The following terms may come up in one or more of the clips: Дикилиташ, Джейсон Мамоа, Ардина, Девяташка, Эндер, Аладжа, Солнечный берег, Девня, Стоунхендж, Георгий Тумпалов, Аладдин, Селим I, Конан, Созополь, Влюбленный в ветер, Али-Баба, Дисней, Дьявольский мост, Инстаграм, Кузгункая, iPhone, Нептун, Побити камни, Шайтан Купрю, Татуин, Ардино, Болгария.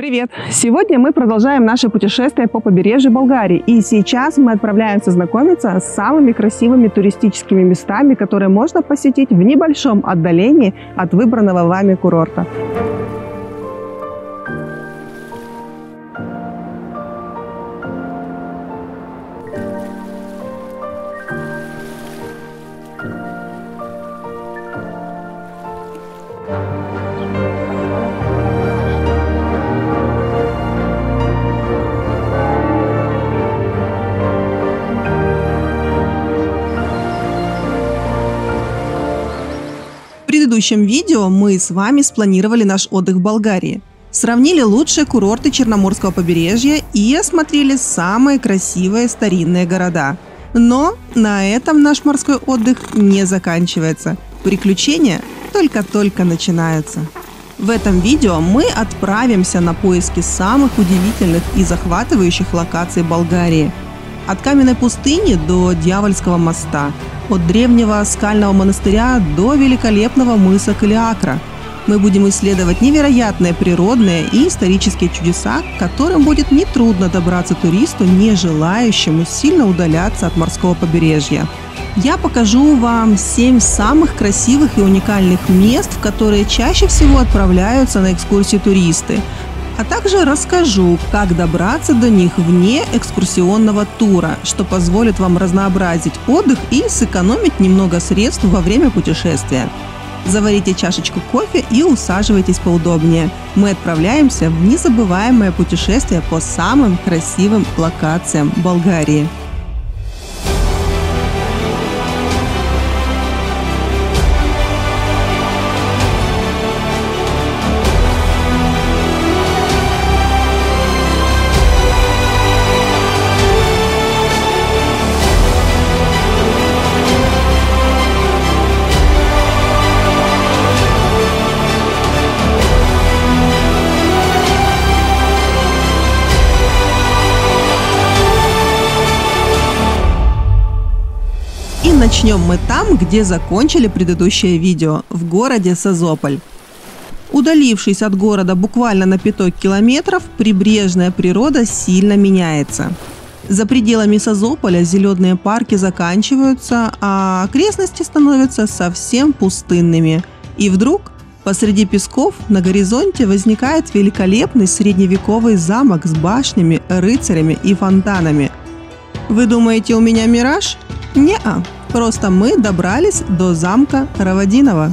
Привет! Сегодня мы продолжаем наше путешествие по побережью Болгарии. И сейчас мы отправляемся знакомиться с самыми красивыми туристическими местами, которые можно посетить в небольшом отдалении от выбранного вами курорта. В следующем видео мы с вами спланировали наш отдых в Болгарии, сравнили лучшие курорты Черноморского побережья и осмотрели самые красивые старинные города. Но на этом наш морской отдых не заканчивается. Приключения только-только начинаются. В этом видео мы отправимся на поиски самых удивительных и захватывающих локаций Болгарии. От каменной пустыни до дьявольского моста, от древнего скального монастыря до великолепного мыса Калиакра. Мы будем исследовать невероятные природные и исторические чудеса, к которым будет нетрудно добраться туристу, не желающему сильно удаляться от морского побережья. Я покажу вам 7 самых красивых и уникальных мест, в которые чаще всего отправляются на экскурсии туристы. А также расскажу, как добраться до них вне экскурсионного тура, что позволит вам разнообразить отдых и сэкономить немного средств во время путешествия. Заварите чашечку кофе и усаживайтесь поудобнее. Мы отправляемся в незабываемое путешествие по самым красивым локациям Болгарии. Начнем мы там, где закончили предыдущее видео, в городе Созополь. Удалившись от города буквально на 5 километров, прибрежная природа сильно меняется. За пределами Созополя зеленые парки заканчиваются, а окрестности становятся совсем пустынными. И вдруг посреди песков на горизонте возникает великолепный средневековый замок с башнями, рыцарями и фонтанами. Вы думаете, у меня мираж? Не-а. Просто мы добрались до замка Равадиново.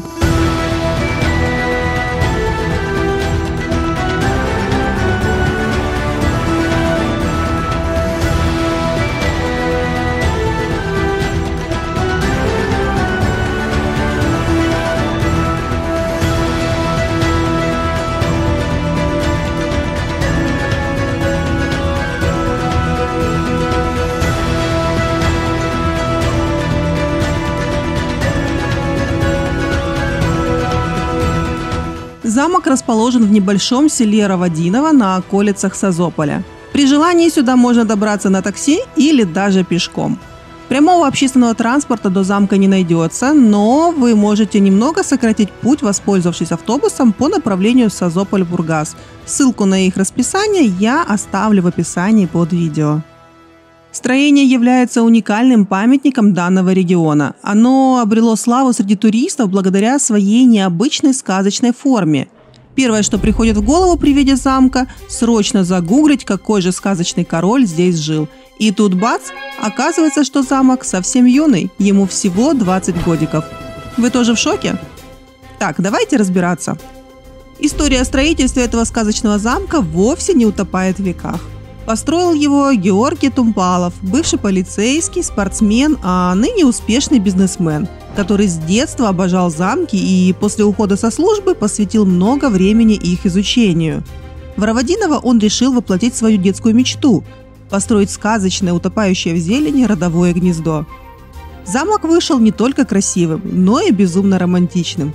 Замок расположен в небольшом селе Равадиново на околицах Созополя. При желании сюда можно добраться на такси или даже пешком. Прямого общественного транспорта до замка не найдется, но вы можете немного сократить путь, воспользовавшись автобусом по направлению Созополь-Бургас. Ссылку на их расписание я оставлю в описании под видео. Строение является уникальным памятником данного региона. Оно обрело славу среди туристов благодаря своей необычной сказочной форме. Первое, что приходит в голову при виде замка – срочно загуглить, какой же сказочный король здесь жил. И тут бац! Оказывается, что замок совсем юный, ему всего 20 годиков. Вы тоже в шоке? Так, давайте разбираться. История строительства этого сказочного замка вовсе не утопает в веках. Построил его Георгий Тумпалов, бывший полицейский, спортсмен, а ныне успешный бизнесмен, который с детства обожал замки и после ухода со службы посвятил много времени их изучению. В Равадиново он решил воплотить свою детскую мечту – построить сказочное, утопающее в зелени родовое гнездо. Замок вышел не только красивым, но и безумно романтичным.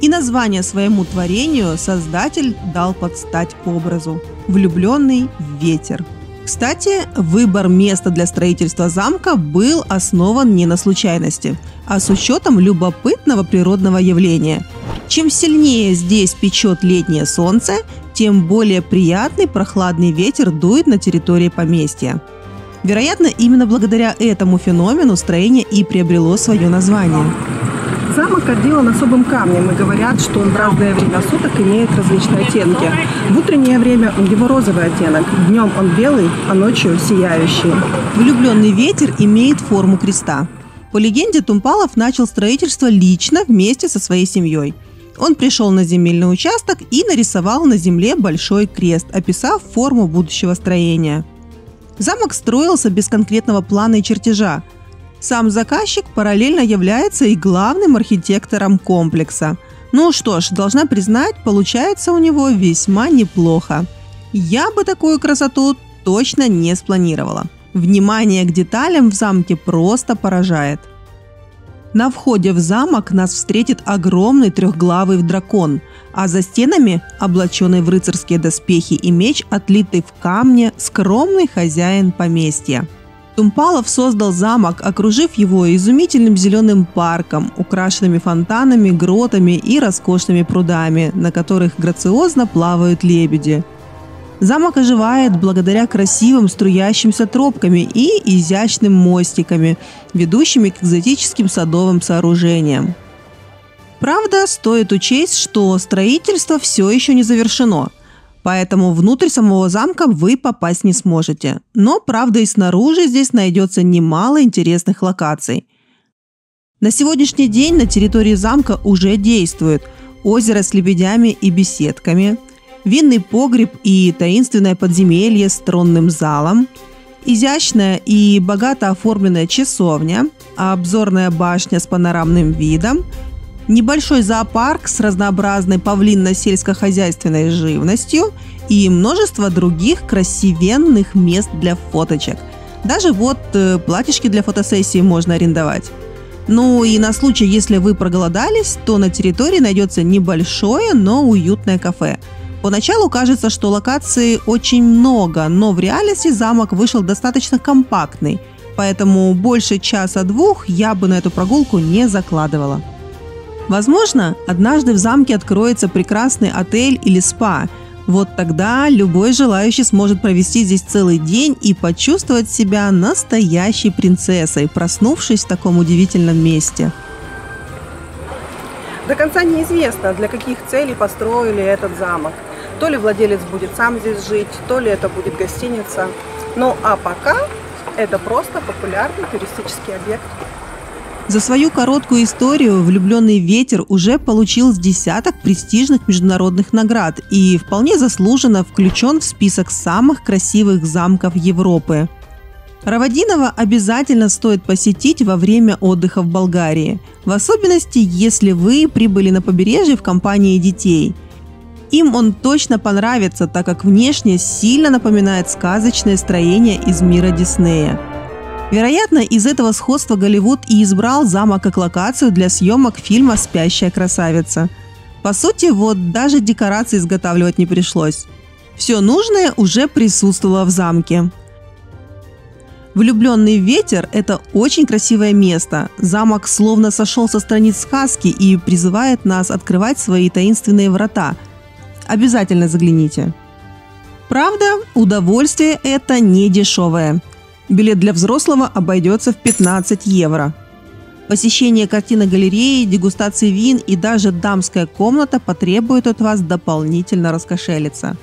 И название своему творению создатель дал под стать образу – «Влюбленный в ветер». Кстати, выбор места для строительства замка был основан не на случайности, а с учетом любопытного природного явления. Чем сильнее здесь печет летнее солнце, тем более приятный прохладный ветер дует на территории поместья. Вероятно, именно благодаря этому феномену строение и приобрело свое название. Замок отделан особым камнем, и говорят, что он в разное время суток имеет различные оттенки. В утреннее время у него розовый оттенок, днем он белый, а ночью сияющий. «Влюбленный ветер» имеет форму креста. По легенде, Тумпалов начал строительство лично вместе со своей семьей. Он пришел на земельный участок и нарисовал на земле большой крест, описав форму будущего строения. Замок строился без конкретного плана и чертежа. Сам заказчик параллельно является и главным архитектором комплекса. Ну что ж, должна признать, получается у него весьма неплохо. Я бы такую красоту точно не спланировала. Внимание к деталям в замке просто поражает. На входе в замок нас встретит огромный трехглавый дракон, а за стенами, облаченный в рыцарские доспехи и меч, отлитый в камне, скромный хозяин поместья. Тумпалов создал замок, окружив его изумительным зеленым парком, украшенными фонтанами, гротами и роскошными прудами, на которых грациозно плавают лебеди. Замок оживает благодаря красивым струящимся тропкам и изящным мостикам, ведущими к экзотическим садовым сооружениям. Правда, стоит учесть, что строительство все еще не завершено. Поэтому внутрь самого замка вы попасть не сможете. Но, правда, и снаружи здесь найдется немало интересных локаций. На сегодняшний день на территории замка уже действует озеро с лебедями и беседками, винный погреб и таинственное подземелье с тронным залом, изящная и богато оформленная часовня, обзорная башня с панорамным видом, небольшой зоопарк с разнообразной павлинно-сельскохозяйственной живностью и множество других красивенных мест для фоточек. Даже вот платьишки для фотосессии можно арендовать. Ну и на случай, если вы проголодались, то на территории найдется небольшое, но уютное кафе. Поначалу кажется, что локаций очень много, но в реальности замок вышел достаточно компактный, поэтому больше часа-двух я бы на эту прогулку не закладывала. Возможно, однажды в замке откроется прекрасный отель или спа. Вот тогда любой желающий сможет провести здесь целый день и почувствовать себя настоящей принцессой, проснувшись в таком удивительном месте. До конца неизвестно, для каких целей построили этот замок. То ли владелец будет сам здесь жить, то ли это будет гостиница. Ну а пока это просто популярный туристический объект. За свою короткую историю «Влюбленный ветер» уже получил с десяток престижных международных наград и вполне заслуженно включен в список самых красивых замков Европы. Равадиново обязательно стоит посетить во время отдыха в Болгарии, в особенности, если вы прибыли на побережье в компании детей. Им он точно понравится, так как внешне сильно напоминает сказочное строение из мира Диснея. Вероятно, из этого сходства Голливуд и избрал замок как локацию для съемок фильма «Спящая красавица». По сути, вот даже декорации изготавливать не пришлось. Все нужное уже присутствовало в замке. «Влюбленный ветер» – это очень красивое место. Замок словно сошел со страниц сказки и призывает нас открывать свои таинственные врата. Обязательно загляните. Правда, удовольствие это не дешевое. Билет для взрослого обойдется в 15 евро. Посещение картино-галереи, дегустации вин и даже дамская комната потребует от вас дополнительно раскошелиться.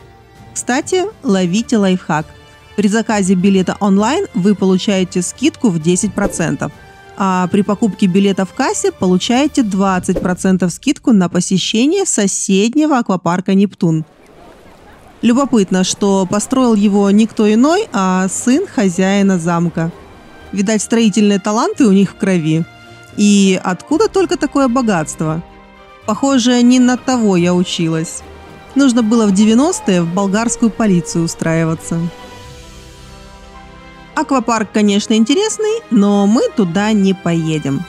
Кстати, ловите лайфхак. При заказе билета онлайн вы получаете скидку в 10%, а при покупке билета в кассе получаете 20% скидку на посещение соседнего аквапарка «Нептун». Любопытно, что построил его никто иной, а сын хозяина замка. Видать, строительные таланты у них в крови. И откуда только такое богатство? Похоже, не на того я училась. Нужно было в 90-е в болгарскую полицию устраиваться. Аквапарк, конечно, интересный, но мы туда не поедем.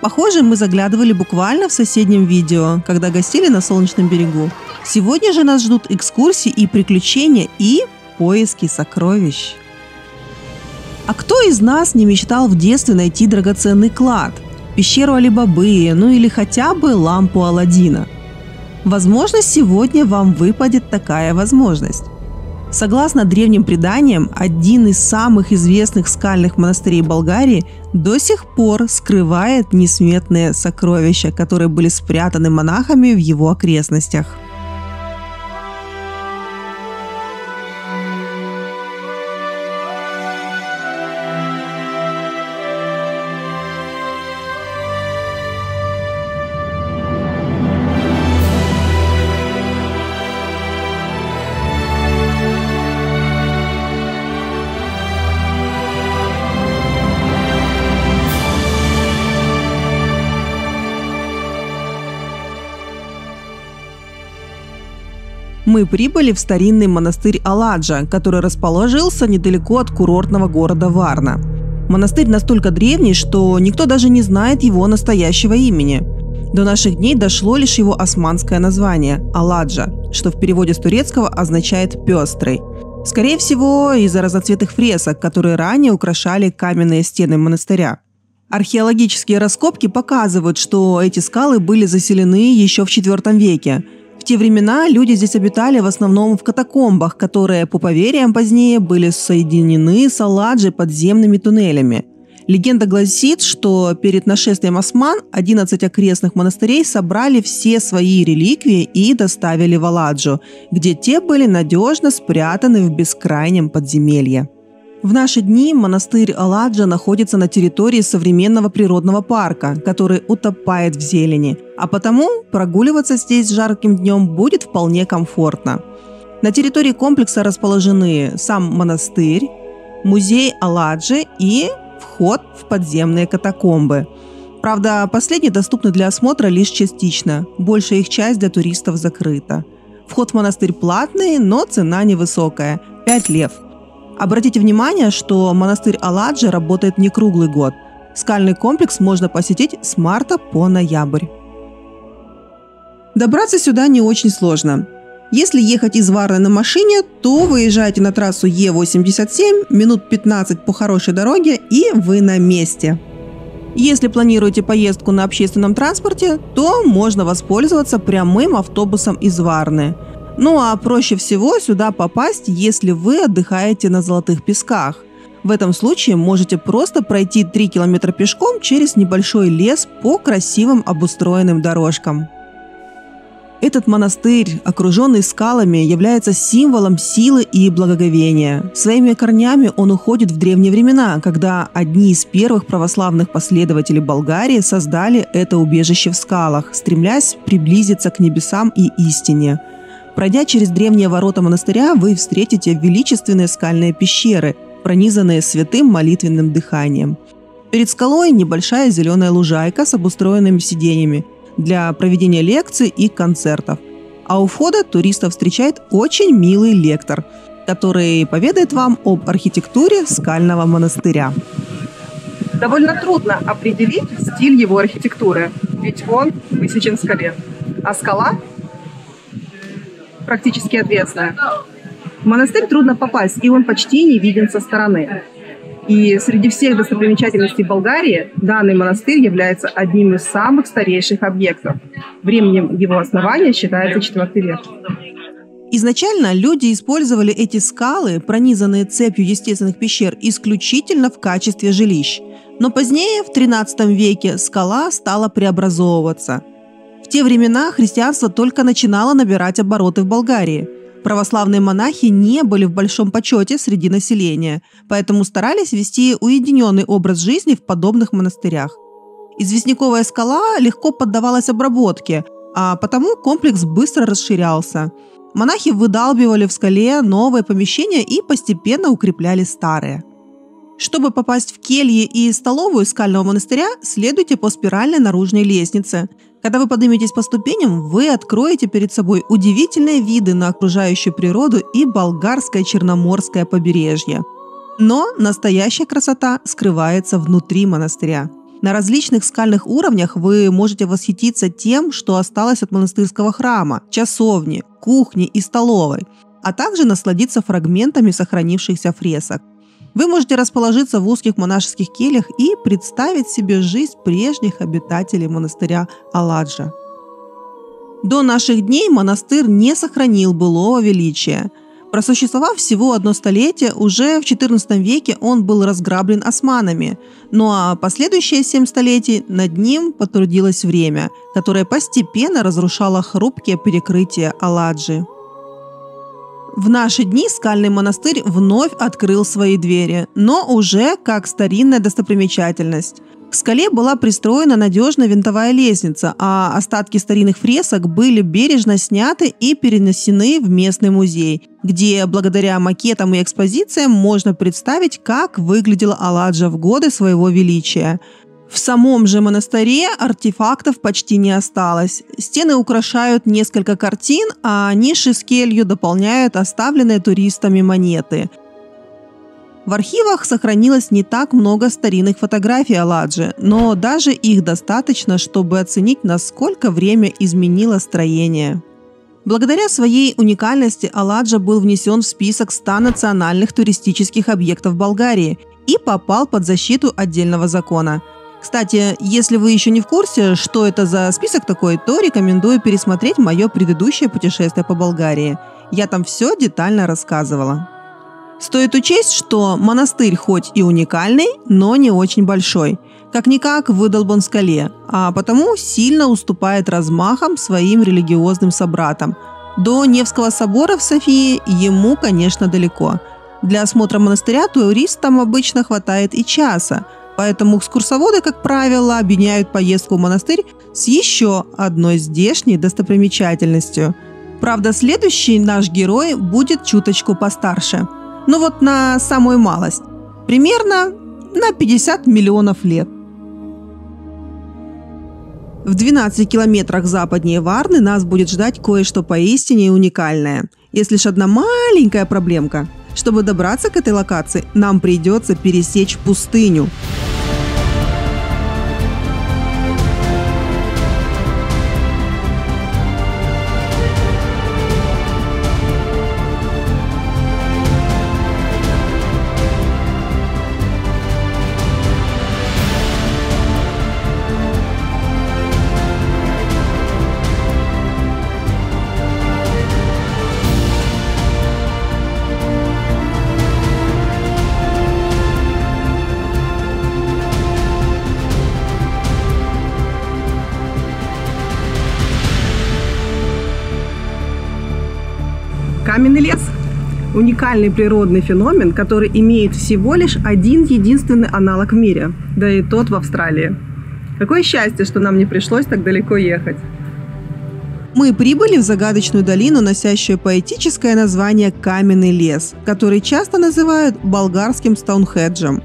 Похоже, мы заглядывали буквально в соседнем видео, когда гостили на Солнечном берегу. Сегодня же нас ждут экскурсии и приключения, и поиски сокровищ. А кто из нас не мечтал в детстве найти драгоценный клад, пещеру Али-Бабы, ну или хотя бы лампу Аладдина? Возможно, сегодня вам выпадет такая возможность. Согласно древним преданиям, один из самых известных скальных монастырей Болгарии до сих пор скрывает несметные сокровища, которые были спрятаны монахами в его окрестностях. Мы прибыли в старинный монастырь Аладжа, который расположился недалеко от курортного города Варна. Монастырь настолько древний, что никто даже не знает его настоящего имени. До наших дней дошло лишь его османское название – Аладжа, что в переводе с турецкого означает «пестрый». Скорее всего, из-за разноцветных фресок, которые ранее украшали каменные стены монастыря. Археологические раскопки показывают, что эти скалы были заселены еще в IV веке. В те времена люди здесь обитали в основном в катакомбах, которые, по поверьям, позднее были соединены с Аладжей подземными туннелями. Легенда гласит, что перед нашествием осман 11 окрестных монастырей собрали все свои реликвии и доставили в Аладжу, где те были надежно спрятаны в бескрайнем подземелье. В наши дни монастырь Аладжа находится на территории современного природного парка, который утопает в зелени, а потому прогуливаться здесь жарким днем будет вполне комфортно. На территории комплекса расположены сам монастырь, музей Аладжи и вход в подземные катакомбы. Правда, последние доступны для осмотра лишь частично, большая их часть для туристов закрыта. Вход в монастырь платный, но цена невысокая – 5 лев. Обратите внимание, что монастырь Аладжа работает не круглый год. Скальный комплекс можно посетить с марта по ноябрь. Добраться сюда не очень сложно. Если ехать из Варны на машине, то выезжаете на трассу Е87, минут 15 по хорошей дороге, и вы на месте. Если планируете поездку на общественном транспорте, то можно воспользоваться прямым автобусом из Варны. Ну а проще всего сюда попасть, если вы отдыхаете на Золотых Песках. В этом случае можете просто пройти 3 километра пешком через небольшой лес по красивым обустроенным дорожкам. Этот монастырь, окруженный скалами, является символом силы и благоговения. Своими корнями он уходит в древние времена, когда одни из первых православных последователей Болгарии создали это убежище в скалах, стремлясь приблизиться к небесам и истине. Пройдя через древние ворота монастыря, вы встретите величественные скальные пещеры, пронизанные святым молитвенным дыханием. Перед скалой небольшая зеленая лужайка с обустроенными сиденьями для проведения лекций и концертов. А у входа туристов встречает очень милый лектор, который поведает вам об архитектуре скального монастыря. Довольно трудно определить стиль его архитектуры, ведь он высечен в скале. А скала практически отвесная. В монастырь трудно попасть, и он почти не виден со стороны. И среди всех достопримечательностей Болгарии данный монастырь является одним из самых старейших объектов. Временем его основания считается IV век. Изначально люди использовали эти скалы, пронизанные цепью естественных пещер, исключительно в качестве жилищ. Но позднее, в XIII веке, скала стала преобразовываться. В те времена христианство только начинало набирать обороты в Болгарии. Православные монахи не были в большом почете среди населения, поэтому старались вести уединенный образ жизни в подобных монастырях. Известняковая скала легко поддавалась обработке, а потому комплекс быстро расширялся. Монахи выдалбивали в скале новые помещения и постепенно укрепляли старые. Чтобы попасть в кельи и столовую скального монастыря, следуйте по спиральной наружной лестнице. Когда вы подниметесь по ступеням, вы откроете перед собой удивительные виды на окружающую природу и болгарское черноморское побережье. Но настоящая красота скрывается внутри монастыря. На различных скальных уровнях вы можете восхититься тем, что осталось от монастырского храма, часовни, кухни и столовой, а также насладиться фрагментами сохранившихся фресок. Вы можете расположиться в узких монашеских кельях и представить себе жизнь прежних обитателей монастыря Аладжа. До наших дней монастырь не сохранил былого величия. Просуществовав всего одно столетие, уже в XIV веке он был разграблен османами, ну а последующие 7 столетий над ним потрудилось время, которое постепенно разрушало хрупкие перекрытия Аладжи. В наши дни скальный монастырь вновь открыл свои двери, но уже как старинная достопримечательность. К скале была пристроена надежная винтовая лестница, а остатки старинных фресок были бережно сняты и перенесены в местный музей, где благодаря макетам и экспозициям можно представить, как выглядела Аладжа в годы своего величия. В самом же монастыре артефактов почти не осталось. Стены украшают несколько картин, а ниши с келью дополняют оставленные туристами монеты. В архивах сохранилось не так много старинных фотографий Аладжи, но даже их достаточно, чтобы оценить, насколько время изменило строение. Благодаря своей уникальности Аладжа был внесен в список 100 национальных туристических объектов Болгарии и попал под защиту отдельного закона. Кстати, если вы еще не в курсе, что это за список такой, то рекомендую пересмотреть мое предыдущее путешествие по Болгарии. Я там все детально рассказывала. Стоит учесть, что монастырь хоть и уникальный, но не очень большой. Как-никак выдолбан в скале, а потому сильно уступает размахом своим религиозным собратам. До Невского собора в Софии ему, конечно, далеко. Для осмотра монастыря туристам обычно хватает и часа, поэтому экскурсоводы, как правило, объединяют поездку в монастырь с еще одной здешней достопримечательностью. Правда, следующий наш герой будет чуточку постарше. Ну вот на самую малость. Примерно на 50 миллионов лет. В 12 километрах западнее Варны нас будет ждать кое-что поистине уникальное. Есть лишь одна маленькая проблемка. Чтобы добраться к этой локации, нам придется пересечь пустыню. Каменный лес – уникальный природный феномен, который имеет всего лишь один единственный аналог в мире, да и тот в Австралии. Какое счастье, что нам не пришлось так далеко ехать. Мы прибыли в загадочную долину, носящую поэтическое название «Каменный лес», который часто называют болгарским Стоунхенджем.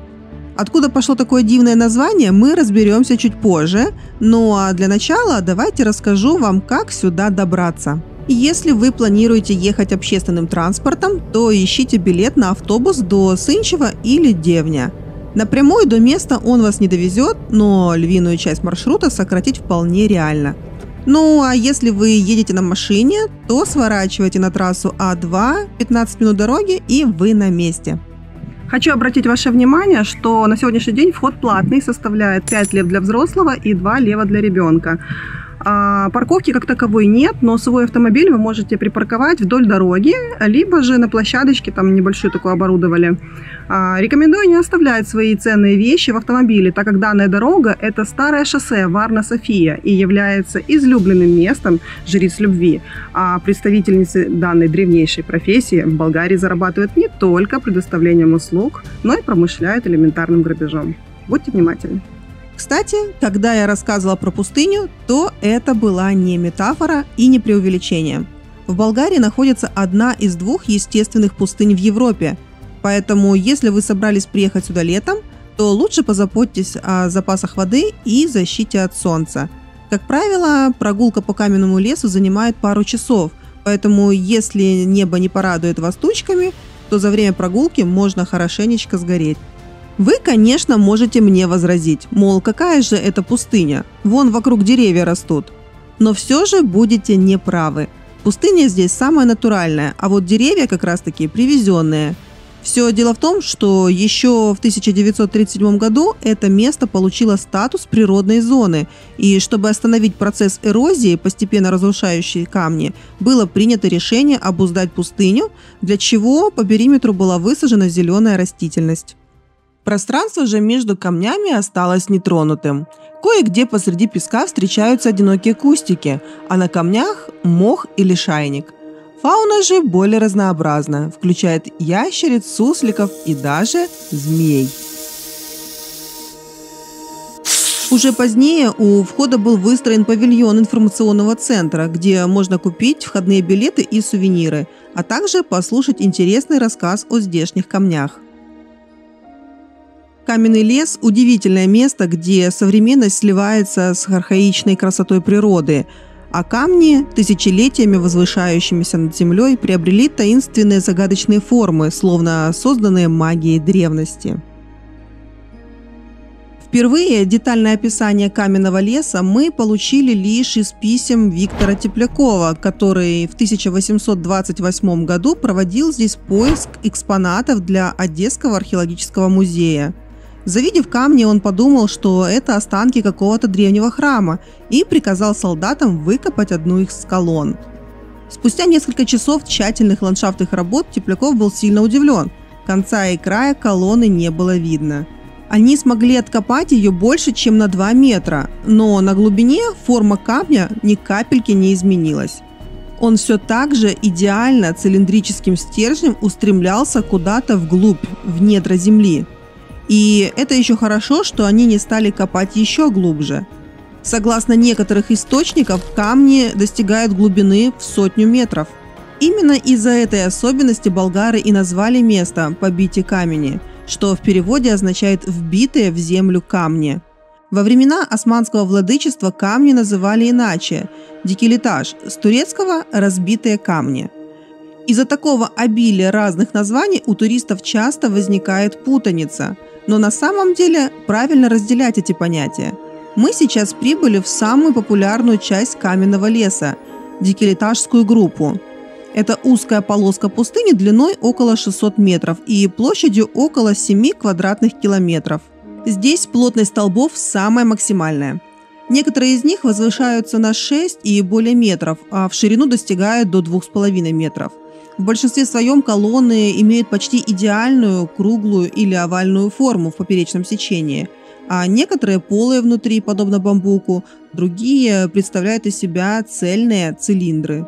Откуда пошло такое дивное название, мы разберемся чуть позже, ну а для начала давайте расскажу вам, как сюда добраться. Если вы планируете ехать общественным транспортом, то ищите билет на автобус до Сынчева или Девня. Напрямую до места он вас не довезет, но львиную часть маршрута сократить вполне реально. Ну а если вы едете на машине, то сворачивайте на трассу А2, 15 минут дороги, и вы на месте. Хочу обратить ваше внимание, что на сегодняшний день вход платный, составляет 5 лев для взрослого и 2 лева для ребенка. Парковки как таковой нет, но свой автомобиль вы можете припарковать вдоль дороги, либо же на площадочке, там небольшую такую оборудовали. Рекомендую не оставлять свои ценные вещи в автомобиле, так как данная дорога – это старое шоссе Варна-София и является излюбленным местом жриц любви. А представительницы данной древнейшей профессии в Болгарии зарабатывают не только предоставлением услуг, но и промышляют элементарным грабежом. Будьте внимательны. Кстати, когда я рассказывала про пустыню, то это была не метафора и не преувеличение. В Болгарии находится одна из двух естественных пустынь в Европе, поэтому если вы собрались приехать сюда летом, то лучше позаботьтесь о запасах воды и защите от солнца. Как правило, прогулка по каменному лесу занимает пару часов, поэтому если небо не порадует вас тучками, то за время прогулки можно хорошенечко сгореть. Вы, конечно, можете мне возразить, мол, какая же это пустыня, вон вокруг деревья растут. Но все же будете неправы. Пустыня здесь самая натуральная, а вот деревья как раз таки привезенные. Все дело в том, что еще в 1937 году это место получило статус природной зоны, и чтобы остановить процесс эрозии, постепенно разрушающей камни, было принято решение обуздать пустыню, для чего по периметру была высажена зеленая растительность. Пространство же между камнями осталось нетронутым. Кое-где посреди песка встречаются одинокие кустики, а на камнях мох или шайник. Фауна же более разнообразна, включает ящериц, сусликов и даже змей. Уже позднее у входа был выстроен павильон информационного центра, где можно купить входные билеты и сувениры, а также послушать интересный рассказ о здешних камнях. Каменный лес – удивительное место, где современность сливается с архаичной красотой природы, а камни, тысячелетиями возвышающимися над землей, приобрели таинственные загадочные формы, словно созданные магией древности. Впервые детальное описание каменного леса мы получили лишь из писем Виктора Теплякова, который в 1828 году проводил здесь поиск экспонатов для Одесского археологического музея. Завидев камни, он подумал, что это останки какого-то древнего храма, и приказал солдатам выкопать одну из колонн. Спустя несколько часов тщательных ландшафтных работ Тепляков был сильно удивлен. Конца и края колонны не было видно. Они смогли откопать ее больше, чем на 2 метра, но на глубине форма камня ни капельки не изменилась. Он все так же идеально цилиндрическим стержнем устремлялся куда-то вглубь, в недра земли. И это еще хорошо, что они не стали копать еще глубже. Согласно некоторых источников, камни достигают глубины в 100 метров. Именно из-за этой особенности болгары и назвали место «Побити камни», что в переводе означает «вбитые в землю камни». Во времена османского владычества камни называли иначе – «дикилиташ», с турецкого «разбитые камни». Из-за такого обилия разных названий у туристов часто возникает путаница. Но на самом деле правильно разделять эти понятия. Мы сейчас прибыли в самую популярную часть каменного леса – Дикилиташскую группу. Это узкая полоска пустыни длиной около 600 метров и площадью около 7 квадратных километров. Здесь плотность столбов самая максимальная. Некоторые из них возвышаются на 6 и более метров, а в ширину достигают до 2,5 метров. В большинстве своем колонны имеют почти идеальную круглую или овальную форму в поперечном сечении, а некоторые полые внутри, подобно бамбуку, другие представляют из себя цельные цилиндры.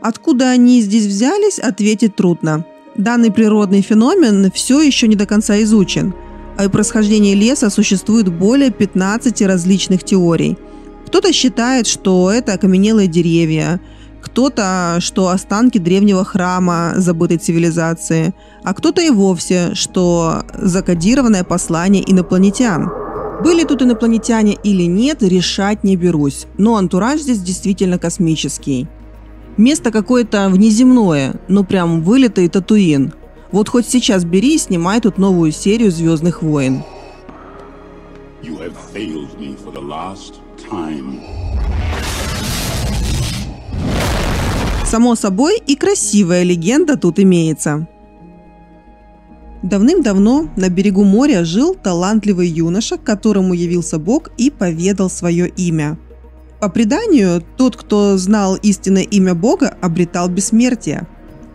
Откуда они здесь взялись, ответить трудно. Данный природный феномен все еще не до конца изучен. О происхождении леса существует более 15 различных теорий. Кто-то считает, что это окаменелые деревья, кто-то, что останки древнего храма забытой цивилизации, а кто-то и вовсе, что закодированное послание инопланетян. Были тут инопланетяне или нет, решать не берусь, но антураж здесь действительно космический. Место какое-то внеземное, ну прям вылитый Татуин. Вот хоть сейчас бери и снимай тут новую серию «Звездных войн». Само собой, и красивая легенда тут имеется. Давным-давно на берегу моря жил талантливый юноша, которому явился Бог и поведал свое имя. По преданию, тот, кто знал истинное имя Бога, обретал бессмертие.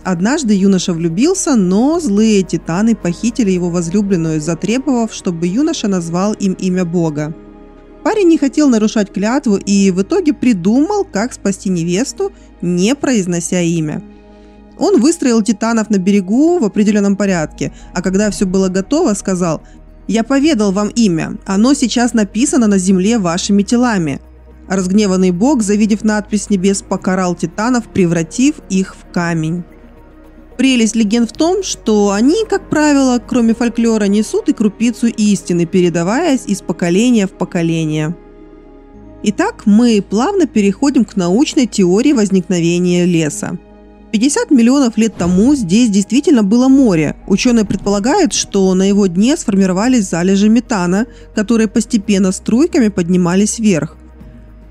Однажды юноша влюбился, но злые титаны похитили его возлюбленную, затребовав, чтобы юноша назвал им имя Бога. Парень не хотел нарушать клятву и в итоге придумал, как спасти невесту, не произнося имя. Он выстроил титанов на берегу в определенном порядке, а когда все было готово, сказал: «Я поведал вам имя, оно сейчас написано на земле вашими телами». Разгневанный бог, завидев надпись с небес, покарал титанов, превратив их в камень. Прелесть легенд в том, что они, как правило, кроме фольклора, несут и крупицу истины, передаваясь из поколения в поколение. Итак, мы плавно переходим к научной теории возникновения леса. 50 миллионов лет тому здесь действительно было море. Ученые предполагают, что на его дне сформировались залежи метана, которые постепенно струйками поднимались вверх.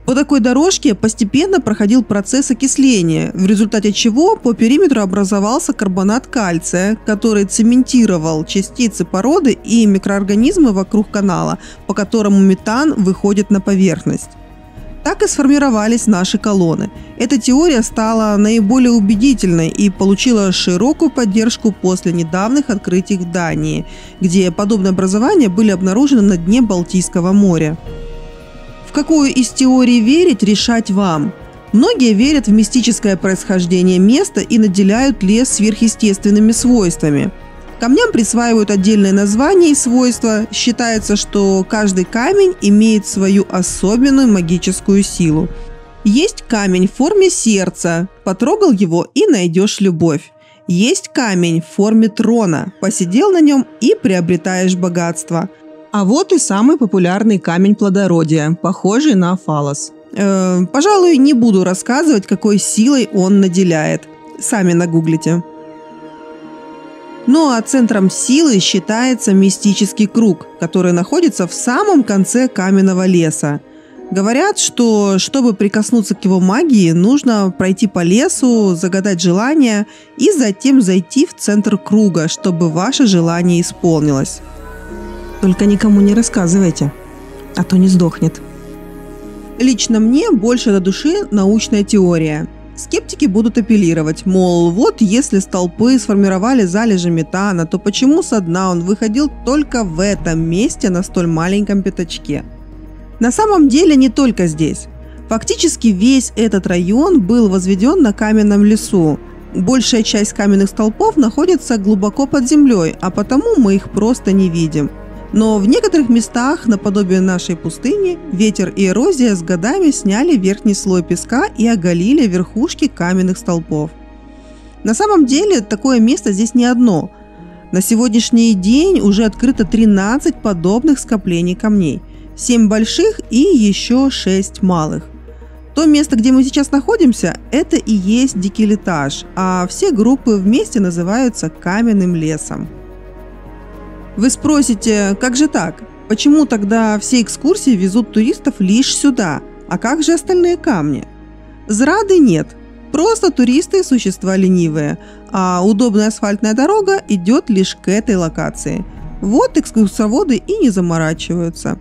По такой дорожке постепенно проходил процесс окисления, в результате чего по периметру образовался карбонат кальция, который цементировал частицы породы и микроорганизмы вокруг канала, по которому метан выходит на поверхность. Так и сформировались наши колонны. Эта теория стала наиболее убедительной и получила широкую поддержку после недавних открытий в Дании, где подобные образования были обнаружены на дне Балтийского моря. В какую из теорий верить, решать вам. Многие верят в мистическое происхождение места и наделяют лес сверхъестественными свойствами. Камням присваивают отдельные названия и свойства. Считается, что каждый камень имеет свою особенную магическую силу. Есть камень в форме сердца. Потрогал его и найдешь любовь. Есть камень в форме трона. Посидел на нем и приобретаешь богатство. А вот и самый популярный камень плодородия, похожий на фаллос. Пожалуй, не буду рассказывать, какой силой он наделяет. Сами нагуглите. Ну а центром силы считается мистический круг, который находится в самом конце каменного леса. Говорят, что чтобы прикоснуться к его магии, нужно пройти по лесу, загадать желание и затем зайти в центр круга, чтобы ваше желание исполнилось. Только никому не рассказывайте, а то не сдохнет. Лично мне больше до души научная теория. Скептики будут апеллировать, мол, вот если столпы сформировали залежи метана, то почему со дна он выходил только в этом месте на столь маленьком пятачке? На самом деле не только здесь. Фактически весь этот район был возведен на каменном лесу. Большая часть каменных столпов находится глубоко под землей, а потому мы их просто не видим. Но в некоторых местах, наподобие нашей пустыни, ветер и эрозия с годами сняли верхний слой песка и оголили верхушки каменных столпов. На самом деле, такое место здесь не одно. На сегодняшний день уже открыто 13 подобных скоплений камней, 7 больших и еще 6 малых. То место, где мы сейчас находимся, это и есть Дикилиташ, а все группы вместе называются каменным лесом. Вы спросите, как же так? Почему тогда все экскурсии везут туристов лишь сюда? А как же остальные камни? Зрады нет. Просто туристы – существа ленивые, а удобная асфальтная дорога идет лишь к этой локации. Вот экскурсоводы и не заморачиваются.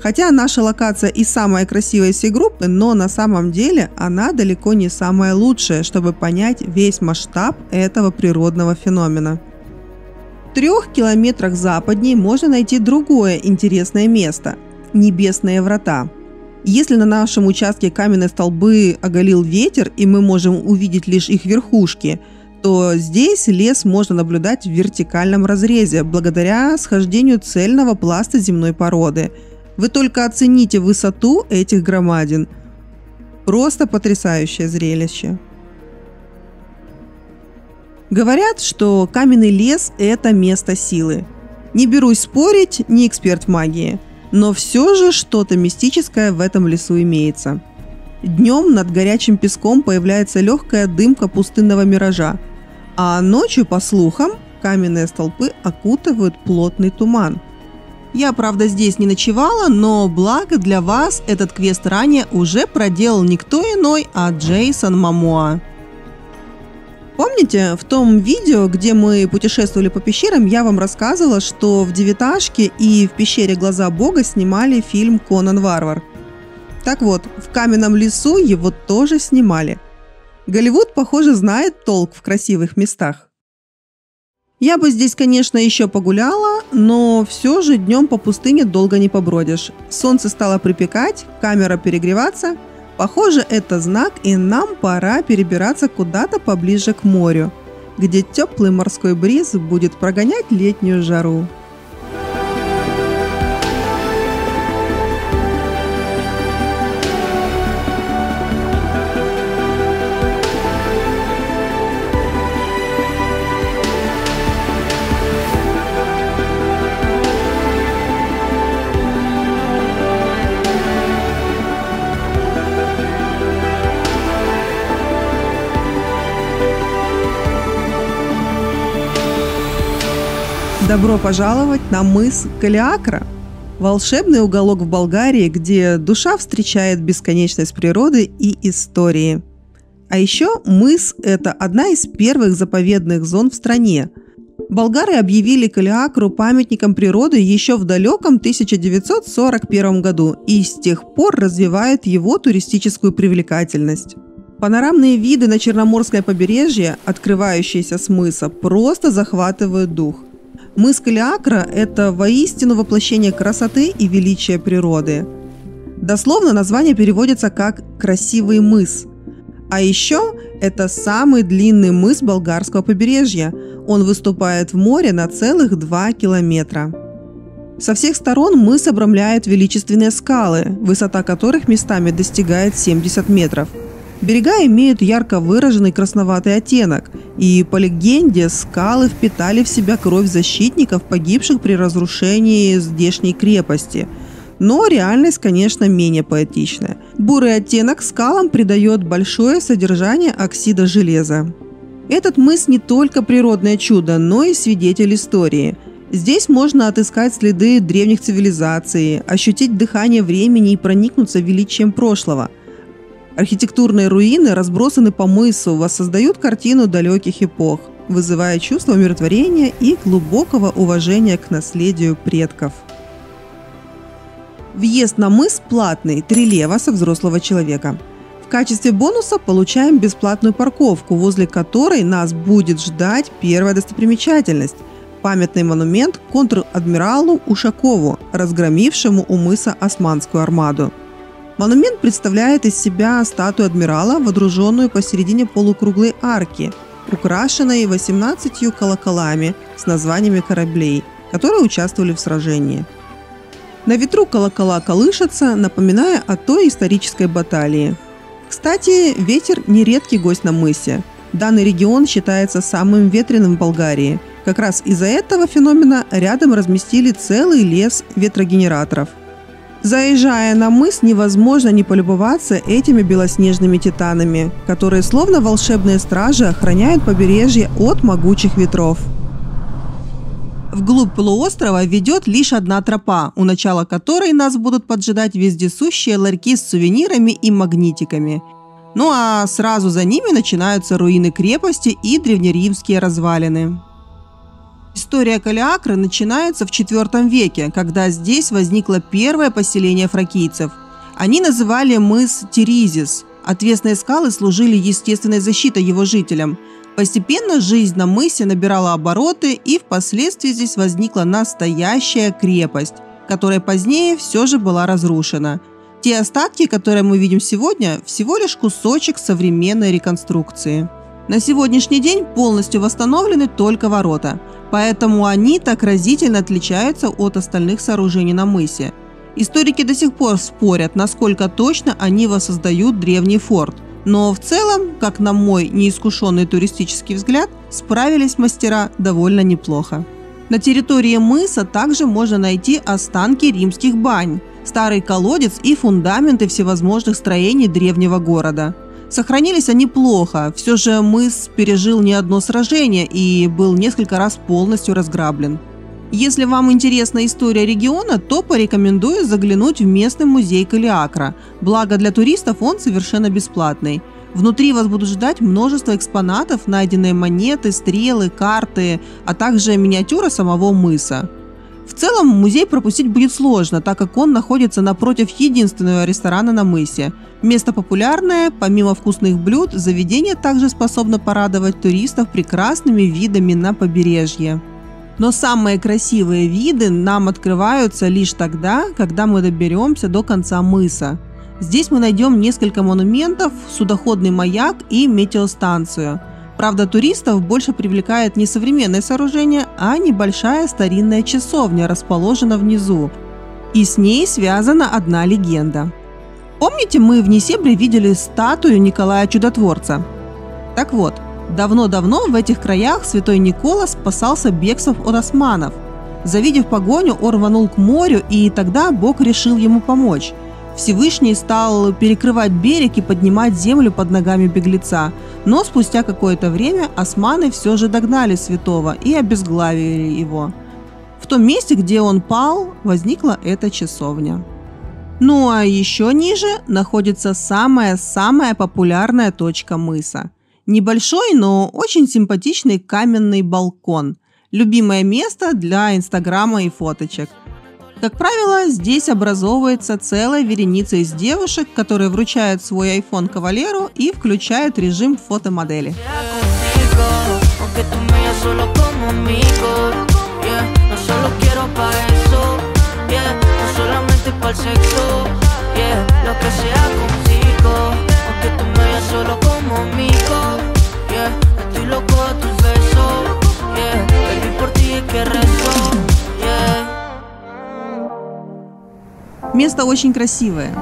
Хотя наша локация и самая красивая из всей группы, но на самом деле она далеко не самая лучшая, чтобы понять весь масштаб этого природного феномена. В 3 километрах западнее можно найти другое интересное место – Небесные врата. Если на нашем участке каменные столбы оголил ветер, и мы можем увидеть лишь их верхушки, то здесь лес можно наблюдать в вертикальном разрезе, благодаря схождению цельного пласта земной породы. Вы только оцените высоту этих громадин. Просто потрясающее зрелище. Говорят, что каменный лес – это место силы. Не берусь спорить, не эксперт в магии, но все же что-то мистическое в этом лесу имеется. Днем над горячим песком появляется легкая дымка пустынного миража, а ночью, по слухам, каменные столпы окутывают плотный туман. Я, правда, здесь не ночевала, но благо для вас этот квест ранее уже проделал никто иной, а Джейсон Мамоа. Помните, в том видео, где мы путешествовали по пещерам, я вам рассказывала, что в «Девяташке» и в пещере «Глаза Бога» снимали фильм «Конан Варвар». Так вот, в каменном лесу его тоже снимали. Голливуд, похоже, знает толк в красивых местах. Я бы здесь, конечно, еще погуляла, но все же днем по пустыне долго не побродишь. Солнце стало припекать, камера перегреваться. Похоже, это знак, и нам пора перебираться куда-то поближе к морю, где теплый морской бриз будет прогонять летнюю жару. Добро пожаловать на мыс Калиакра. Волшебный уголок в Болгарии, где душа встречает бесконечность природы и истории. А еще мыс – это одна из первых заповедных зон в стране. Болгары объявили Калиакру памятником природы еще в далеком 1941 году и с тех пор развивает его туристическую привлекательность. Панорамные виды на Черноморское побережье, открывающиеся с мыса, просто захватывают дух. Мыс Калиакра – это воистину воплощение красоты и величия природы. Дословно название переводится как «красивый мыс». А еще это самый длинный мыс болгарского побережья. Он выступает в море на целых 2 километра. Со всех сторон мыс обрамляет величественные скалы, высота которых местами достигает 70 метров. Берега имеют ярко выраженный красноватый оттенок, и, по легенде, скалы впитали в себя кровь защитников, погибших при разрушении здешней крепости. Но реальность, конечно, менее поэтичная. Бурый оттенок скалам придает большое содержание оксида железа. Этот мыс не только природное чудо, но и свидетель истории. Здесь можно отыскать следы древних цивилизаций, ощутить дыхание времени и проникнуться величием прошлого. Архитектурные руины, разбросаны по мысу, воссоздают картину далеких эпох, вызывая чувство умиротворения и глубокого уважения к наследию предков. Въезд на мыс платный, 3 лева со взрослого человека. В качестве бонуса получаем бесплатную парковку, возле которой нас будет ждать первая достопримечательность – памятный монумент контр-адмиралу Ушакову, разгромившему у мыса Османскую армаду. Монумент представляет из себя статую адмирала, водруженную посередине полукруглой арки, украшенной 18 колоколами с названиями кораблей, которые участвовали в сражении. На ветру колокола колышатся, напоминая о той исторической баталии. Кстати, ветер – нередкий гость на мысе. Данный регион считается самым ветреным в Болгарии. Как раз из-за этого феномена рядом разместили целый лес ветрогенераторов. Заезжая на мыс, невозможно не полюбоваться этими белоснежными титанами, которые словно волшебные стражи охраняют побережье от могучих ветров. Вглубь полуострова ведет лишь одна тропа, у начала которой нас будут поджидать вездесущие ларьки с сувенирами и магнитиками. Ну а сразу за ними начинаются руины крепости и древнеримские развалины. История Калиакры начинается в IV веке, когда здесь возникло первое поселение фракийцев. Они называли мыс Тиризис. Отвесные скалы служили естественной защитой его жителям. Постепенно жизнь на мысе набирала обороты, и впоследствии здесь возникла настоящая крепость, которая позднее все же была разрушена. Те остатки, которые мы видим сегодня, всего лишь кусочек современной реконструкции. На сегодняшний день полностью восстановлены только ворота, поэтому они так разительно отличаются от остальных сооружений на мысе. Историки до сих пор спорят, насколько точно они воссоздают древний форт. Но в целом, как на мой неискушенный туристический взгляд, справились мастера довольно неплохо. На территории мыса также можно найти останки римских бань, старый колодец и фундаменты всевозможных строений древнего города. Сохранились они плохо, все же мыс пережил не одно сражение и был несколько раз полностью разграблен. Если вам интересна история региона, то порекомендую заглянуть в местный музей Калиакра, благо для туристов он совершенно бесплатный. Внутри вас будут ждать множество экспонатов, найденные монеты, стрелы, карты, а также миниатюра самого мыса. В целом музей пропустить будет сложно, так как он находится напротив единственного ресторана на мысе. Место популярное, помимо вкусных блюд, заведение также способно порадовать туристов прекрасными видами на побережье. Но самые красивые виды нам открываются лишь тогда, когда мы доберемся до конца мыса. Здесь мы найдем несколько монументов, судоходный маяк и метеостанцию. Правда, туристов больше привлекает не современное сооружение, а небольшая старинная часовня, расположена внизу. И с ней связана одна легенда. Помните, мы в Несебре видели статую Николая Чудотворца? Так вот. Давно-давно в этих краях святой Никола спасался бегством от османов. Завидев погоню, он рванул к морю, и тогда Бог решил ему помочь. Всевышний стал перекрывать берег и поднимать землю под ногами беглеца. Но спустя какое-то время османы все же догнали святого и обезглавили его. В В том месте, где он пал, возникла эта часовня. Ну а еще ниже находится самая-самая популярная точка мыса. Небольшой, но очень симпатичный каменный балкон. Любимое место для инстаграма и фоточек. Как правило, здесь образовывается целая вереница из девушек, которые вручают свой iPhone кавалеру и включают режим фотомодели. Место очень красивое.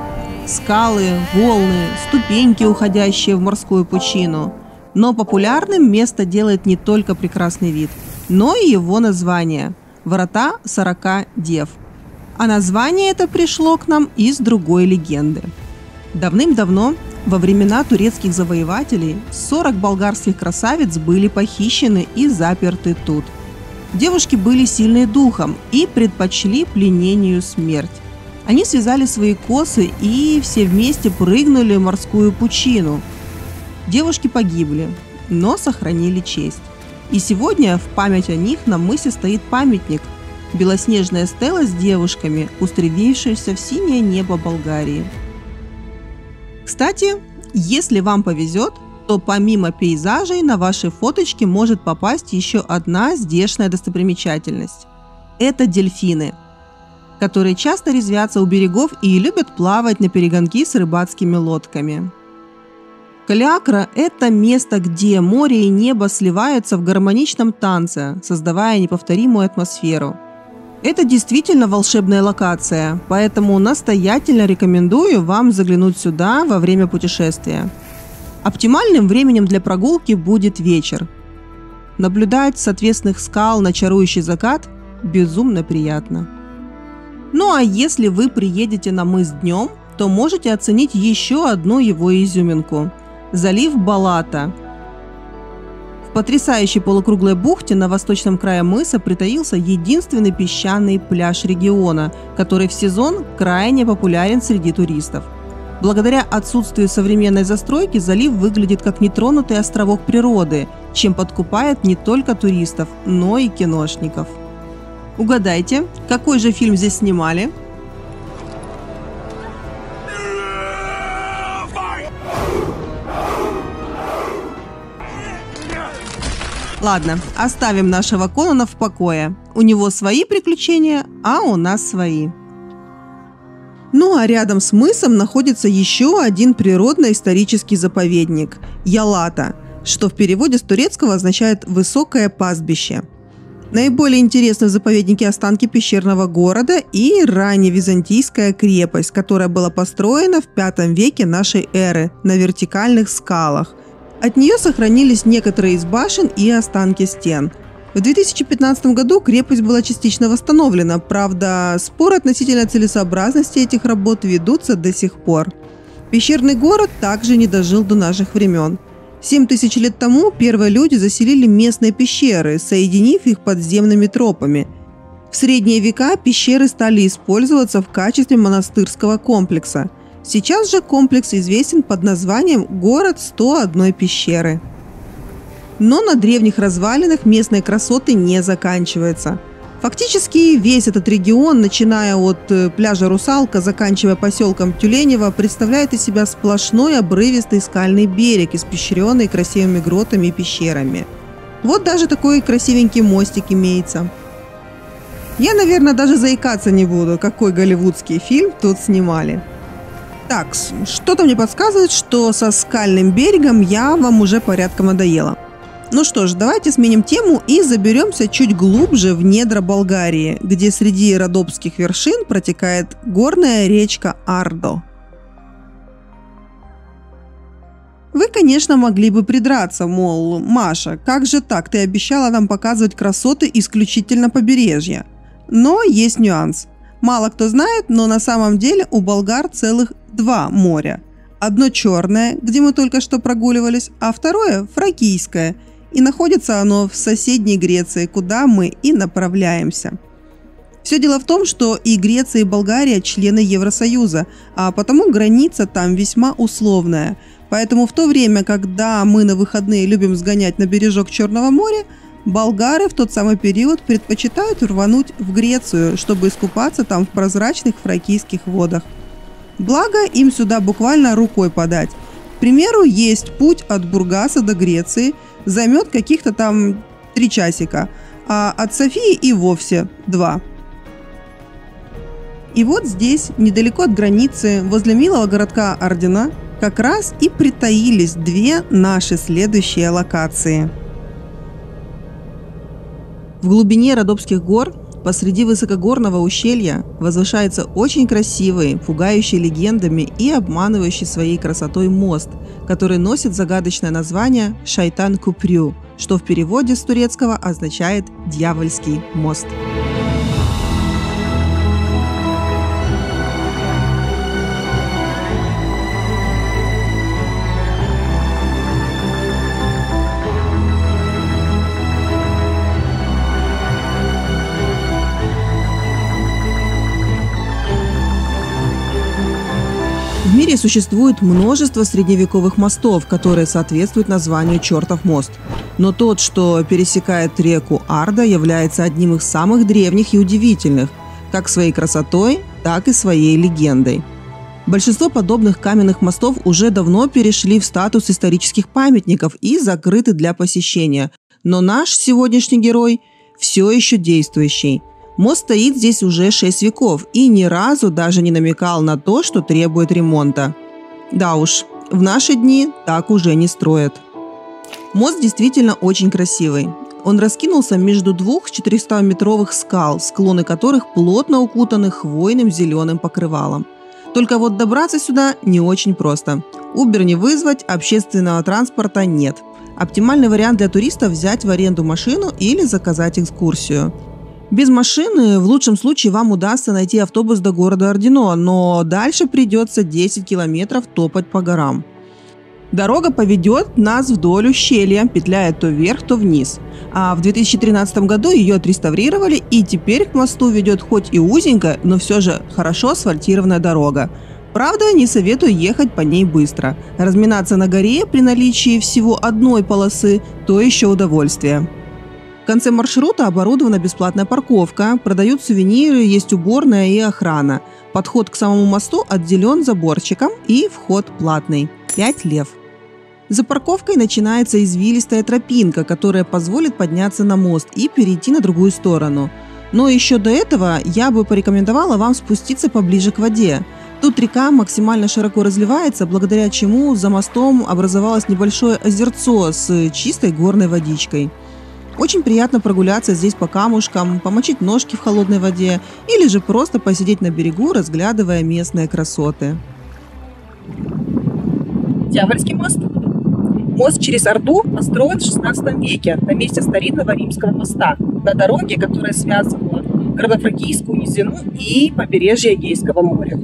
Скалы, волны, ступеньки, уходящие в морскую пучину. Но популярным место делает не только прекрасный вид, но и его название – «Врата 40 дев». А название это пришло к нам из другой легенды. Давным-давно, во времена турецких завоевателей, 40 болгарских красавиц были похищены и заперты тут. Девушки были сильны духом и предпочли пленению смерть. Они связали свои косы и все вместе прыгнули в морскую пучину. Девушки погибли, но сохранили честь. И сегодня в память о них на мысе стоит памятник – белоснежная стела с девушками, устремившаяся в синее небо Болгарии. Кстати, если вам повезет, то помимо пейзажей на ваши фоточки может попасть еще одна здешняя достопримечательность – это дельфины, которые часто резвятся у берегов и любят плавать на перегонки с рыбацкими лодками. Калиакра – это место, где море и небо сливаются в гармоничном танце, создавая неповторимую атмосферу. Это действительно волшебная локация, поэтому настоятельно рекомендую вам заглянуть сюда во время путешествия. Оптимальным временем для прогулки будет вечер. Наблюдать с отвесных скал на чарующий закат безумно приятно. Ну а если вы приедете на мыс днем, то можете оценить еще одну его изюминку – залив Балата. В потрясающей полукруглой бухте на восточном крае мыса притаился единственный песчаный пляж региона, который в сезон крайне популярен среди туристов. Благодаря отсутствию современной застройки залив выглядит как нетронутый островок природы, чем подкупает не только туристов, но и киношников. Угадайте, какой же фильм здесь снимали? Ладно, оставим нашего Конана в покое. У него свои приключения, а у нас свои. Ну а рядом с мысом находится еще один природно-исторический заповедник – Ялата, что в переводе с турецкого означает «высокое пастбище». Наиболее интересны в заповеднике останки пещерного города и ранневизантийская крепость, которая была построена в V веке нашей эры на вертикальных скалах. От нее сохранились некоторые из башен и останки стен. В 2015 году крепость была частично восстановлена, правда, споры относительно целесообразности этих работ ведутся до сих пор. Пещерный город также не дожил до наших времен. 7000 лет тому первые люди заселили местные пещеры, соединив их подземными тропами. В средние века пещеры стали использоваться в качестве монастырского комплекса. Сейчас же комплекс известен под названием «Город 101 пещеры». Но на древних развалинах местные красоты не заканчиваются. Фактически весь этот регион, начиная от пляжа Русалка, заканчивая поселком Тюленево, представляет из себя сплошной обрывистый скальный берег, испещренный красивыми гротами и пещерами. Вот даже такой красивенький мостик имеется. Я, наверное, даже заикаться не буду, какой голливудский фильм тут снимали. Так, что-то мне подсказывает, что со скальным берегом я вам уже порядком надоела. Ну что ж, давайте сменим тему и заберемся чуть глубже в недра Болгарии, где среди родопских вершин протекает горная речка Ардо. Вы, конечно, могли бы придраться, мол, Маша, как же так, ты обещала нам показывать красоты исключительно побережья. Но есть нюанс. Мало кто знает, но на самом деле у болгар целых два моря. Одно черное, где мы только что прогуливались, а второе фракийское. И находится оно в соседней Греции, куда мы и направляемся. Все дело в том, что и Греция, и Болгария – члены Евросоюза, а потому граница там весьма условная. Поэтому в то время, когда мы на выходные любим сгонять на бережок Черного моря, болгары в тот самый период предпочитают рвануть в Грецию, чтобы искупаться там в прозрачных фракийских водах. Благо, им сюда буквально рукой подать. К примеру, есть путь от Бургаса до Греции, займет каких-то там 3 часика, а от Софии и вовсе 2. И вот здесь, недалеко от границы, возле милого городка Ардина, как раз и притаились две наши следующие локации. В глубине Родопских гор, посреди высокогорного ущелья, возвышается очень красивый, пугающий легендами и обманывающий своей красотой мост, который носит загадочное название «Шайтан Купрю», что в переводе с турецкого означает «дьявольский мост». В мире существует множество средневековых мостов, которые соответствуют названию «Чертов мост». Но тот, что пересекает реку Арда, является одним из самых древних и удивительных, как своей красотой, так и своей легендой. Большинство подобных каменных мостов уже давно перешли в статус исторических памятников и закрыты для посещения. Но наш сегодняшний герой все еще действующий. Мост стоит здесь уже 6 веков и ни разу даже не намекал на то, что требует ремонта. Да уж, в наши дни так уже не строят. Мост действительно очень красивый. Он раскинулся между двух 400-метровых скал, склоны которых плотно укутаны хвойным зеленым покрывалом. Только вот добраться сюда не очень просто. Убер не вызвать, общественного транспорта нет. Оптимальный вариант для туристов – взять в аренду машину или заказать экскурсию. Без машины в лучшем случае вам удастся найти автобус до города Ардино, но дальше придется 10 километров топать по горам. Дорога поведет нас вдоль ущелья, петляя то вверх, то вниз. А в 2013 году ее отреставрировали, и теперь к мосту ведет хоть и узенькая, но все же хорошо асфальтированная дорога. Правда, не советую ехать по ней быстро. Разминаться на горе при наличии всего одной полосы – то еще удовольствие. В конце маршрута оборудована бесплатная парковка, продают сувениры, есть уборная и охрана. Подход к самому мосту отделен заборчиком и вход платный – 5 лев. За парковкой начинается извилистая тропинка, которая позволит подняться на мост и перейти на другую сторону. Но еще до этого я бы порекомендовала вам спуститься поближе к воде. Тут река максимально широко разливается, благодаря чему за мостом образовалось небольшое озерцо с чистой горной водичкой. Очень приятно прогуляться здесь по камушкам, помочить ножки в холодной воде или же просто посидеть на берегу, разглядывая местные красоты. Дьявольский мост. Мост через Орду построен в 16 веке на месте старинного римского моста на дороге, которая связывала Городофракийскую низину и побережье Эгейского моря.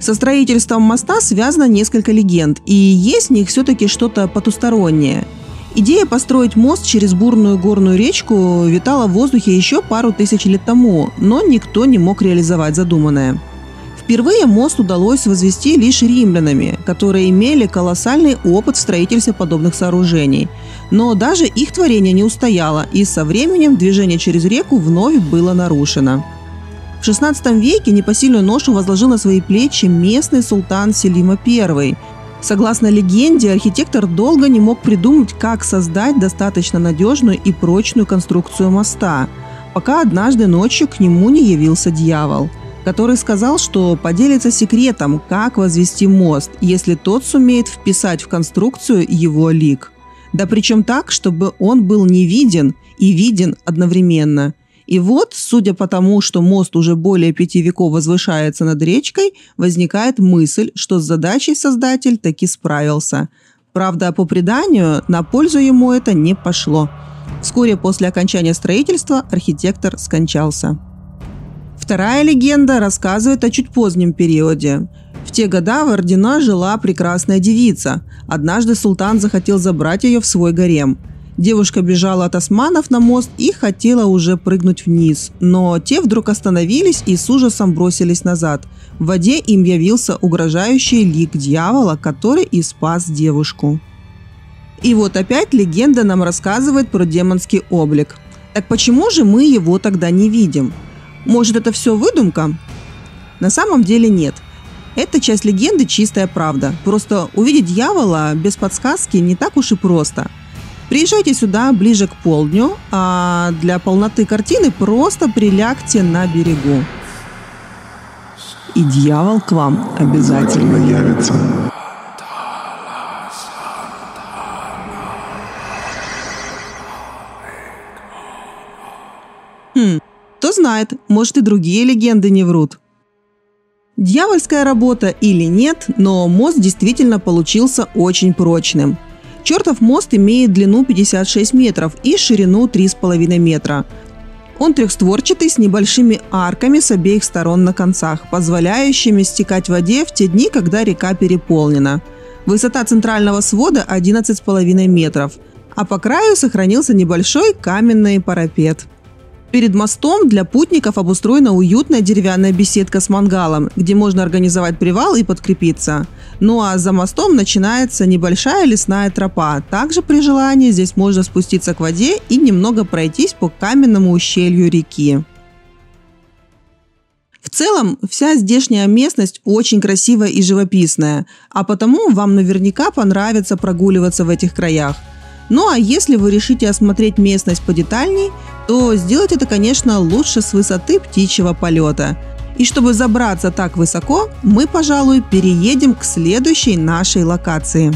Со строительством моста связано несколько легенд, и есть в них все-таки что-то потустороннее. Идея построить мост через бурную горную речку витала в воздухе еще пару тысяч лет тому, но никто не мог реализовать задуманное. Впервые мост удалось возвести лишь римлянами, которые имели колоссальный опыт в строительстве подобных сооружений. Но даже их творение не устояло, и со временем движение через реку вновь было нарушено. В XVI веке непосильную ношу возложил на свои плечи местный султан Селим I. Согласно легенде, архитектор долго не мог придумать, как создать достаточно надежную и прочную конструкцию моста, пока однажды ночью к нему не явился дьявол, который сказал, что поделится секретом, как возвести мост, если тот сумеет вписать в конструкцию его лик. Да причем так, чтобы он был невиден и виден одновременно. И вот, судя по тому, что мост уже более 5 веков возвышается над речкой, возникает мысль, что с задачей создатель таки справился. Правда, по преданию, на пользу ему это не пошло. Вскоре после окончания строительства архитектор скончался. Вторая легенда рассказывает о чуть позднем периоде. В те года в Ардино жила прекрасная девица. Однажды султан захотел забрать ее в свой гарем. Девушка бежала от османов на мост и хотела уже прыгнуть вниз, но те вдруг остановились и с ужасом бросились назад. В воде им явился угрожающий лик дьявола, который и спас девушку. И вот опять легенда нам рассказывает про демонский облик. Так почему же мы его тогда не видим? Может, это все выдумка? На самом деле нет. Эта часть легенды чистая правда. Просто увидеть дьявола без подсказки не так уж и просто. Приезжайте сюда ближе к полдню, а для полноты картины просто прилягте на берегу. И дьявол к вам обязательно явится. Кто знает, может и другие легенды не врут. Дьявольская работа или нет, но мост действительно получился очень прочным. Чертов мост имеет длину 56 метров и ширину 3,5 метра. Он трехстворчатый с небольшими арками с обеих сторон на концах, позволяющими стекать в воде в те дни, когда река переполнена. Высота центрального свода 11,5 метров, а по краю сохранился небольшой каменный парапет. Перед мостом для путников обустроена уютная деревянная беседка с мангалом, где можно организовать привал и подкрепиться. Ну а за мостом начинается небольшая лесная тропа. Также при желании здесь можно спуститься к воде и немного пройтись по каменному ущелью реки. В целом, вся здешняя местность очень красивая и живописная, а потому вам наверняка понравится прогуливаться в этих краях. Ну а если вы решите осмотреть местность подетальней, то сделать это, конечно, лучше с высоты птичьего полета. И чтобы забраться так высоко, мы, пожалуй, переедем к следующей нашей локации.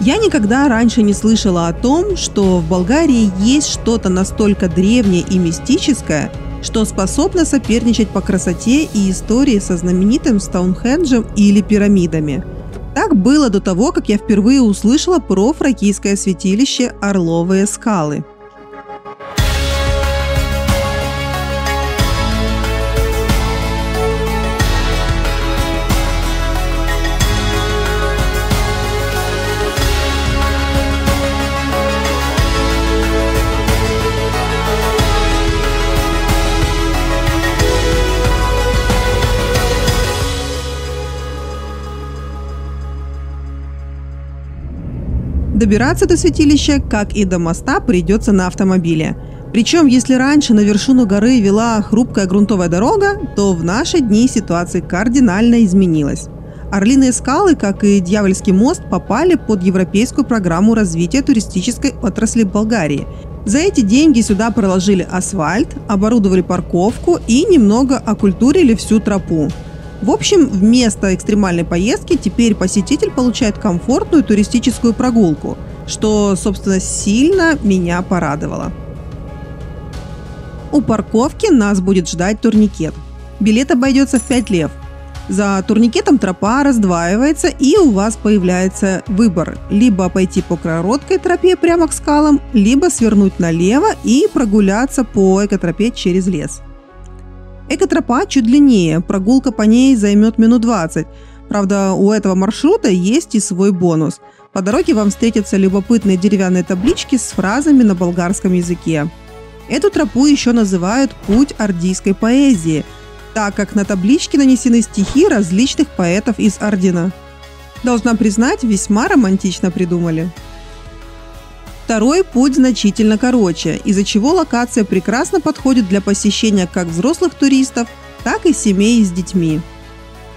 Я никогда раньше не слышала о том, что в Болгарии есть что-то настолько древнее и мистическое, что способно соперничать по красоте и истории со знаменитым Стоунхенджем или пирамидами. Так было до того, как я впервые услышала про фракийское святилище Орловые скалы. Добираться до святилища, как и до моста, придется на автомобиле. Причем, если раньше на вершину горы вела хрупкая грунтовая дорога, то в наши дни ситуация кардинально изменилась. Орлиные скалы, как и Дьявольский мост, попали под европейскую программу развития туристической отрасли Болгарии. За эти деньги сюда проложили асфальт, оборудовали парковку и немного окультурили всю тропу. В общем, вместо экстремальной поездки теперь посетитель получает комфортную туристическую прогулку, что, собственно, сильно меня порадовало. У парковки нас будет ждать турникет. Билет обойдется в 5 лев. За турникетом тропа раздваивается, и у вас появляется выбор – либо пойти по короткой тропе прямо к скалам, либо свернуть налево и прогуляться по экотропе через лес. Экотропа чуть длиннее, прогулка по ней займет минут 20. Правда, у этого маршрута есть и свой бонус. По дороге вам встретятся любопытные деревянные таблички с фразами на болгарском языке. Эту тропу еще называют «Путь ардийской поэзии», так как на табличке нанесены стихи различных поэтов из Ардина. Должна признать, весьма романтично придумали. Второй путь значительно короче, из-за чего локация прекрасно подходит для посещения как взрослых туристов, так и семей с детьми.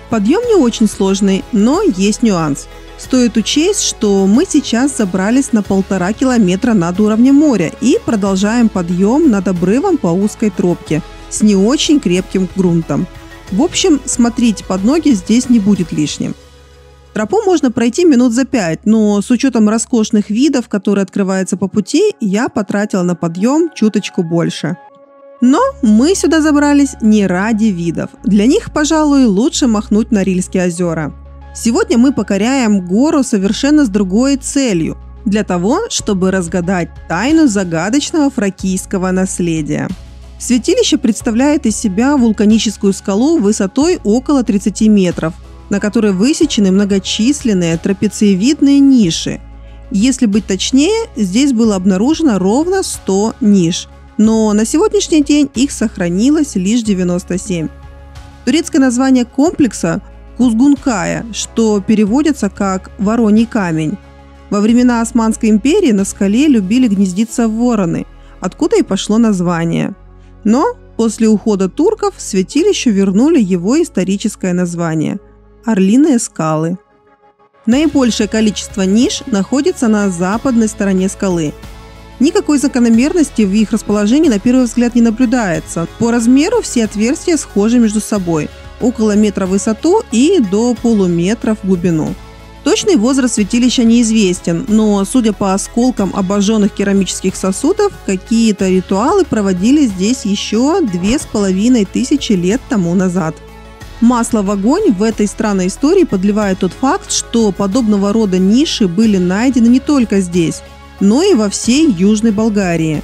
Подъем не очень сложный, но есть нюанс. Стоит учесть, что мы сейчас забрались на 1,5 километра над уровнем моря и продолжаем подъем над обрывом по узкой тропке с не очень крепким грунтом. В общем, смотрите под ноги здесь не будет лишним. Тропу можно пройти минут за 5, но с учетом роскошных видов, которые открываются по пути, я потратила на подъем чуточку больше. Но мы сюда забрались не ради видов. Для них, пожалуй, лучше махнуть на Рильские озера. Сегодня мы покоряем гору совершенно с другой целью – для того, чтобы разгадать тайну загадочного фракийского наследия. Святилище представляет из себя вулканическую скалу высотой около 30 метров, на которой высечены многочисленные трапециевидные ниши. Если быть точнее, здесь было обнаружено ровно 100 ниш, но на сегодняшний день их сохранилось лишь 97. Турецкое название комплекса – Кузгункая, что переводится как «вороний камень». Во времена Османской империи на скале любили гнездиться вороны, откуда и пошло название. Но после ухода турков святилищу вернули его историческое название – Орлиные скалы. Наибольшее количество ниш находится на западной стороне скалы. Никакой закономерности в их расположении на первый взгляд не наблюдается. По размеру все отверстия схожи между собой – около метра в высоту и до полуметра в глубину. Точный возраст святилища неизвестен, но, судя по осколкам обожженных керамических сосудов, какие-то ритуалы проводили здесь еще 2500 лет тому назад. Масло в огонь в этой странной истории подливает тот факт, что подобного рода ниши были найдены не только здесь, но и во всей Южной Болгарии.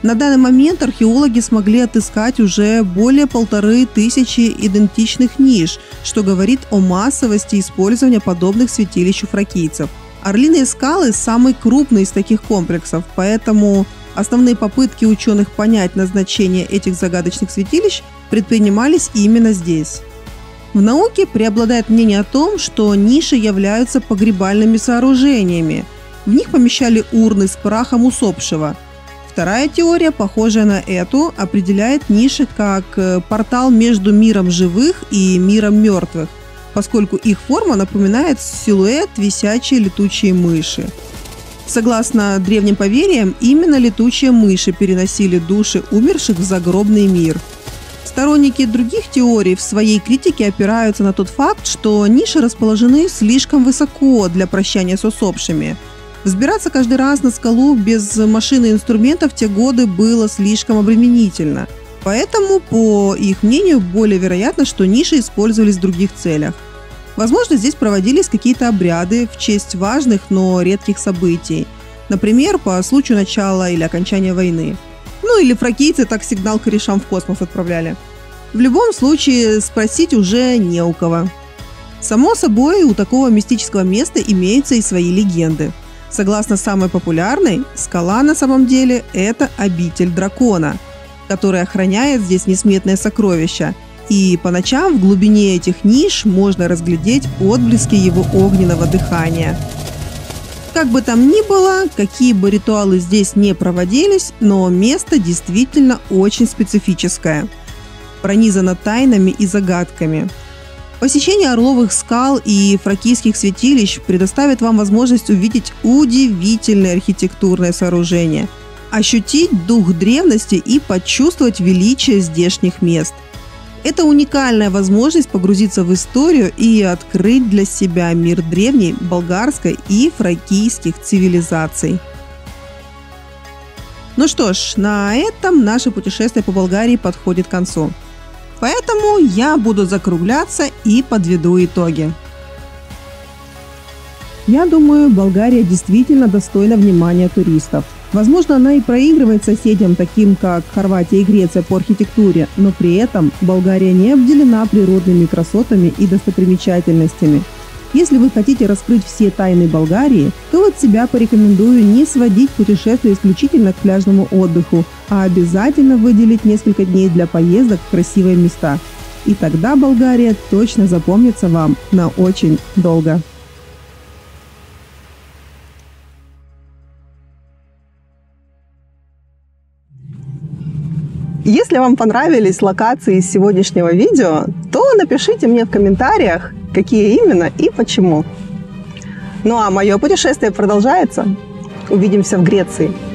На данный момент археологи смогли отыскать уже более 1500 идентичных ниш, что говорит о массовости использования подобных святилищ у фракийцев. Орлиные скалы – самый крупный из таких комплексов, поэтому основные попытки ученых понять назначение этих загадочных святилищ предпринимались именно здесь. В науке преобладает мнение о том, что ниши являются погребальными сооружениями. В них помещали урны с прахом усопшего. Вторая теория, похожая на эту, определяет ниши как портал между миром живых и миром мертвых, поскольку их форма напоминает силуэт висячей летучей мыши. Согласно древним поверьям, именно летучие мыши переносили души умерших в загробный мир. Сторонники других теорий в своей критике опираются на тот факт, что ниши расположены слишком высоко для прощания с усопшими. Взбираться каждый раз на скалу без машины и инструментов в те годы было слишком обременительно. Поэтому, по их мнению, более вероятно, что ниши использовались в других целях. Возможно, здесь проводились какие-то обряды в честь важных, но редких событий. Например, по случаю начала или окончания войны. Ну или фракийцы так сигнал корешам в космос отправляли. В любом случае, спросить уже не у кого. Само собой, у такого мистического места имеются и свои легенды. Согласно самой популярной, скала на самом деле – это обитель дракона, который охраняет здесь несметное сокровище. И по ночам в глубине этих ниш можно разглядеть отблески его огненного дыхания. Как бы там ни было, какие бы ритуалы здесь не проводились, но место действительно очень специфическое. Пронизано тайнами и загадками. Посещение Орловых скал и фракийских святилищ предоставит вам возможность увидеть удивительное архитектурное сооружение, ощутить дух древности и почувствовать величие здешних мест. Это уникальная возможность погрузиться в историю и открыть для себя мир древней болгарской и фракийских цивилизаций. Ну что ж, на этом наше путешествие по Болгарии подходит к концу. Поэтому я буду закругляться и подведу итоги. Я думаю, Болгария действительно достойна внимания туристов. Возможно, она и проигрывает соседям, таким как Хорватия и Греция, по архитектуре, но при этом Болгария не обделена природными красотами и достопримечательностями. Если вы хотите раскрыть все тайны Болгарии, то от себя порекомендую не сводить путешествие исключительно к пляжному отдыху, а обязательно выделить несколько дней для поездок в красивые места. И тогда Болгария точно запомнится вам на очень долго. Если вам понравились локации из сегодняшнего видео, то напишите мне в комментариях, какие именно и почему. Ну а мое путешествие продолжается. Увидимся в Греции.